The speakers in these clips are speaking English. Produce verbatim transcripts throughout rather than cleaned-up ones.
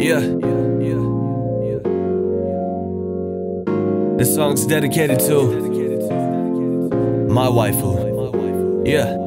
Yeah. This song's dedicated to my waifu. Yeah.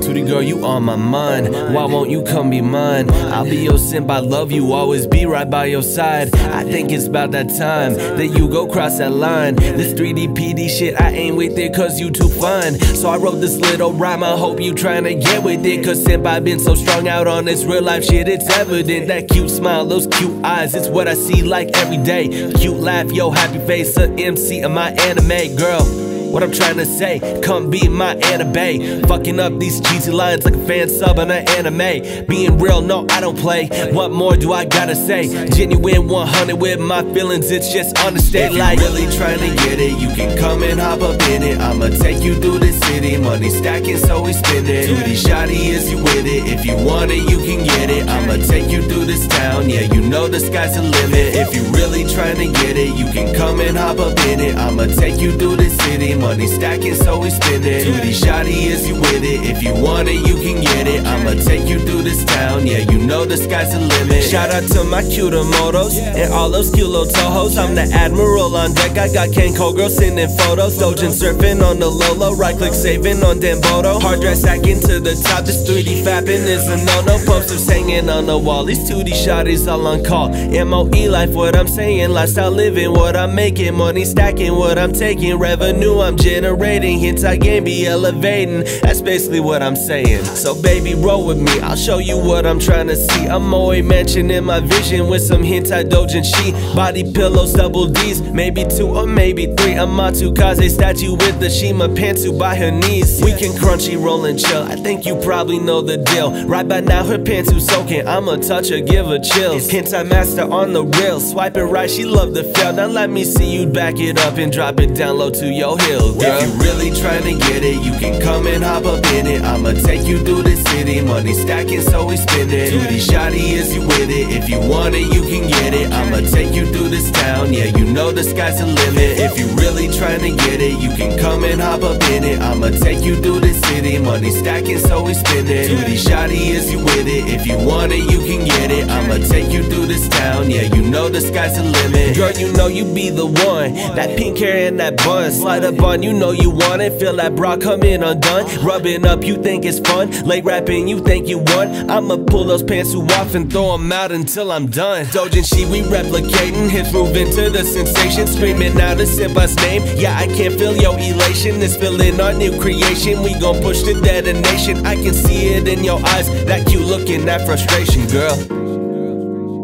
Tootie girl, you on my mind. Why won't you come be mine? I'll be your simp, I love you, always be right by your side. I think it's about that time that you go cross that line. This three D P D shit, I ain't with it cause you too fine. So I wrote this little rhyme, I hope you tryna get with it. Cause simp, I've been so strung out on this real life shit, it's evident. That cute smile, those cute eyes, it's what I see like every day. Cute laugh, yo happy face, a M C of my anime girl. What I'm trying to say, come be my anime. Fucking up these cheesy lines like a fan sub in an anime. Being real, no, I don't play. What more do I gotta say? Genuine one hundred with my feelings, it's just understated. Like, if you really trying to get it, you can come and hop up in it. I'ma take you through the city, money stacking, so we spend it. Duty shoddy is you with it, if you want it, you can get it. I'ma take you through this town, yeah, you know the sky's the limit. If you really trying to get it, you can come and hop up in it. I'ma take you through the city. Money stacking, so we spend it. Duty shoddy is you with it. If you want it, you can get it. I'ma take you through this town. Yeah, you know the sky's the limit. Shout out to my Qtomotos and all those Qlo Tohos. I'm the admiral on deck. I got Ken Coldgirl sending photos. Dojin surfing on the Lolo. Right click saving on Demboto. Hard dress hacking to the top. This three D fapping is a no no. Posters hanging on the wall. These two D shotties all on call. M O E life, what I'm saying. Lifestyle living, what I'm making. Money stacking, what I'm taking. Revenue, I'm I'm generating, hence I can be elevating. That's basically what I'm saying. So baby, roll with me, I'll show you what I'm trying to see. I'm M O E mentioning my vision with some hentai Dojin she. Body pillows, double D's, maybe two or maybe three. A Matsukaze statue with the Shima pantsu by her knees. We can crunchy roll and chill, I think you probably know the deal. Right by now her pantsu soaking, I'ma touch her, give her chills. Hentai master on the rail, swipe it right, she love the fail. Now let me see you back it up and drop it down low to your hill. If you really trying to get it, you can come and hop up in it. I'ma take you through the city, money stacking, so we spend it. Duty shoddy is you with it. If you want it, you can get it. I'ma take you through this town. Yeah, you know the sky's the limit. If you really trying to get it, you can come and hop up in it. I'ma take you through the city, money stacking, so we spend it. Duty shoddy is you with it. If you want it, you can get it. I'ma take you through this town. Yeah, you know the sky's the limit. Girl, you know you be the one. That pink hair and that bun, slide up. You know you want it, feel that bra coming undone. Rubbing up, you think it's fun. Late rapping, you think you won. I'ma pull those pants off and throw them out until I'm done. Dojin she, we replicating. Hips moving to the sensation. Screaming out a senpai's name. Yeah, I can't feel your elation. This feeling our new creation. We gon' push the detonation. I can see it in your eyes. That cute looking, that frustration, girl.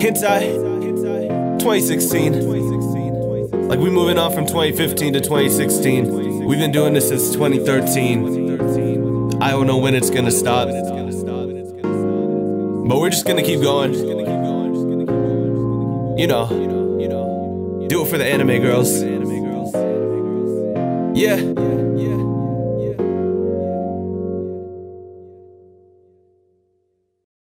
Hentai twenty sixteen. Like, we moving on from twenty fifteen to twenty sixteen. We've been doing this since twenty thirteen. I don't know when it's gonna stop, but we're just gonna keep going. You know, do it for the anime girls. Yeah.